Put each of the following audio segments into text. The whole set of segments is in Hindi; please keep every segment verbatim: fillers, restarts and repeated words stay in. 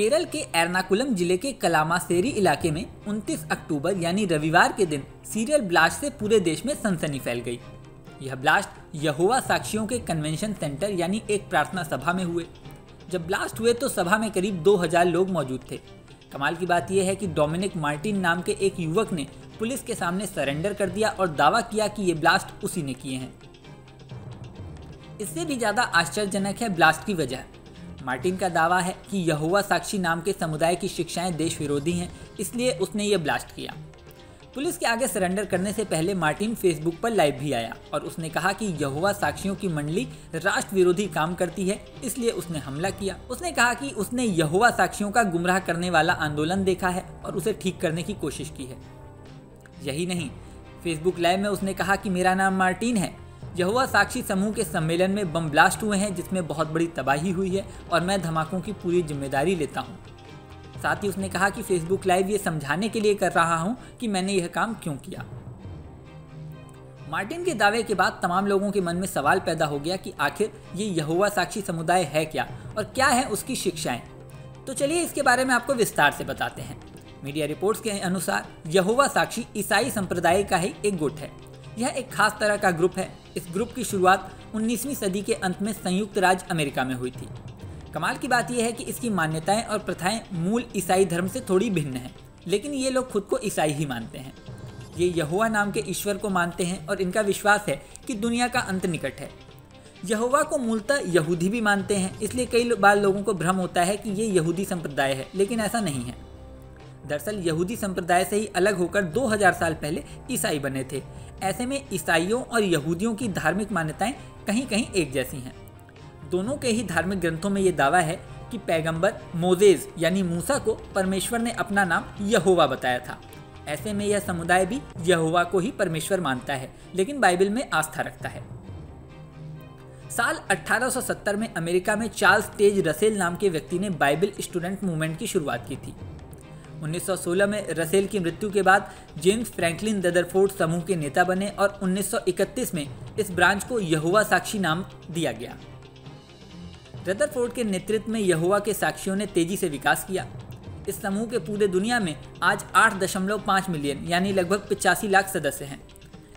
केरल के एर्नाकुलम जिले के कलामासेरी इलाके में उनतीस अक्टूबर यानी रविवार के दिन सीरियल ब्लास्ट से पूरे देश में सनसनी फैल गई। यह ब्लास्ट यहोवा साक्षियों के कन्वेंशन सेंटर यानी एक प्रार्थना सभा में हुए। जब ब्लास्ट हुए तो सभा में करीब दो हज़ार लोग मौजूद थे। कमाल की बात यह है कि डोमिनिक मार्टिन नाम के एक युवक ने पुलिस के सामने सरेंडर कर दिया और दावा किया कि ये ब्लास्ट उसी ने किए हैं। इससे भी ज़्यादा आश्चर्यजनक है ब्लास्ट की वजह। मार्टिन का दावा है कि यहोवा साक्षी नाम के समुदाय की शिक्षाएं देश विरोधी हैं, इसलिए उसने ये ब्लास्ट किया। पुलिस के आगे सरेंडर करने से पहले मार्टिन फेसबुक पर लाइव भी आया और उसने कहा कि यहोवा साक्षियों की मंडली राष्ट्र विरोधी काम करती है, इसलिए उसने हमला किया। उसने कहा कि उसने यहोवा साक्षियों का गुमराह करने वाला आंदोलन देखा है और उसे ठीक करने की कोशिश की है। यही नहीं, फेसबुक लाइव में उसने कहा कि मेरा नाम मार्टिन है, यहोवा साक्षी समूह के सम्मेलन में बम ब्लास्ट हुए हैं जिसमें बहुत बड़ी तबाही हुई है और मैं धमाकों की पूरी जिम्मेदारी लेता हूँ। साथ ही उसने कहा कि फेसबुक लाइव ये समझाने के लिए कर रहा हूँ कि मैंने यह काम क्यों किया। मार्टिन के दावे के बाद तमाम लोगों के मन में सवाल पैदा हो गया कि आखिर ये यहोवा साक्षी समुदाय है क्या और क्या है उसकी शिक्षाएँ। तो चलिए इसके बारे में आपको विस्तार से बताते हैं। मीडिया रिपोर्ट्स के अनुसार यहोवा साक्षी ईसाई संप्रदाय का ही एक गुट है। यह एक खास तरह का ग्रुप है। इस ग्रुप की शुरुआत उन्नीसवीं सदी के अंत में संयुक्त राज्य अमेरिका में हुई थी। कमाल की बात यह है कि इसकी मान्यताएं और प्रथाएं मूल ईसाई धर्म से थोड़ी भिन्न हैं, लेकिन ये लोग खुद को ईसाई ही मानते हैं। ये यहोवा नाम के ईश्वर को मानते हैं और इनका विश्वास है कि दुनिया का अंत निकट है। यहोवा को मूलतः यहूदी भी मानते हैं, इसलिए कई बार लोगों को भ्रम होता है कि ये यहूदी संप्रदाय है, लेकिन ऐसा नहीं है। दरअसल यहूदी संप्रदाय से ही अलग होकर दो हज़ार साल पहले ईसाई बने थे। ऐसे में ईसाइयों और यहूदियों की धार्मिक मान्यताएं कहीं कहीं एक जैसी हैं। दोनों के ही धार्मिक ग्रंथों में ये दावा है कि पैगंबर मोजेस यानी मूसा को परमेश्वर ने अपना नाम यहोवा बताया था। ऐसे में यह समुदाय भी यहोवा को ही परमेश्वर मानता है, लेकिन बाइबल में आस्था रखता है। साल अठारह सौ सत्तर में अमेरिका में चार्ल्स टेज रसेल नाम के व्यक्ति ने बाइबल स्टूडेंट मूवमेंट की शुरुआत की थी। उन्नीस सौ सोलह में रसेल की मृत्यु के बाद जेम्स फ्रैंकलिन रदरफोर्ड समूह के नेता बने और उन्नीस सौ इकतीस में इस ब्रांच को यहोवा साक्षी नाम दिया गया। रदरफोर्ड के नेतृत्व में यहोवा के साक्षियों ने तेजी से विकास किया। इस समूह के पूरे दुनिया में आज आठ दशमलव पाँच मिलियन यानी लगभग पचासी लाख सदस्य हैं।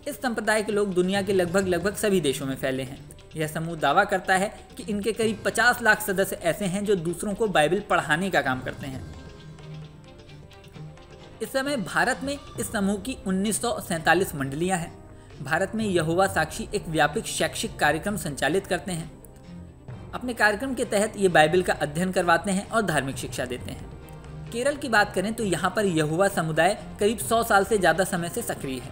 इस संप्रदाय के लोग दुनिया के लगभग लगभग सभी देशों में फैले हैं। यह समूह दावा करता है कि इनके करीब पचास लाख सदस्य ऐसे हैं जो दूसरों को बाइबल पढ़ाने का काम करते हैं। इस समय भारत में इस समूह की उन्नीस सौ सैंतालीस मंडलियाँ हैं। भारत में यहोवा साक्षी एक व्यापक शैक्षिक कार्यक्रम संचालित करते हैं। अपने कार्यक्रम के तहत ये बाइबल का अध्ययन करवाते हैं और धार्मिक शिक्षा देते हैं। केरल की बात करें तो यहाँ पर यहोवा समुदाय करीब सौ साल से ज़्यादा समय से सक्रिय है।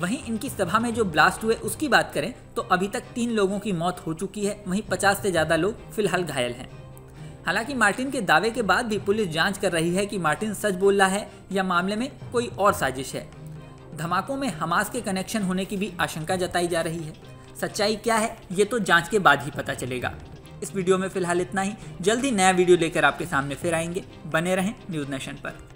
वहीं इनकी सभा में जो ब्लास्ट हुए उसकी बात करें तो अभी तक तीन लोगों की मौत हो चुकी है, वहीं पचास से ज़्यादा लोग फिलहाल घायल हैं। हालांकि मार्टिन के दावे के बाद भी पुलिस जांच कर रही है कि मार्टिन सच बोल रहा है या मामले में कोई और साजिश है। धमाकों में हमास के कनेक्शन होने की भी आशंका जताई जा रही है। सच्चाई क्या है ये तो जांच के बाद ही पता चलेगा। इस वीडियो में फिलहाल इतना ही। जल्दी नया वीडियो लेकर आपके सामने फिर आएंगे। बने रहें न्यूज़ नेशन पर।